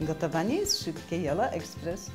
Gotowanie jest szybkie, Jola Express.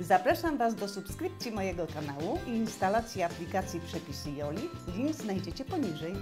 Zapraszam Was do subskrypcji mojego kanału i instalacji aplikacji Przepisy Joli. Link znajdziecie poniżej.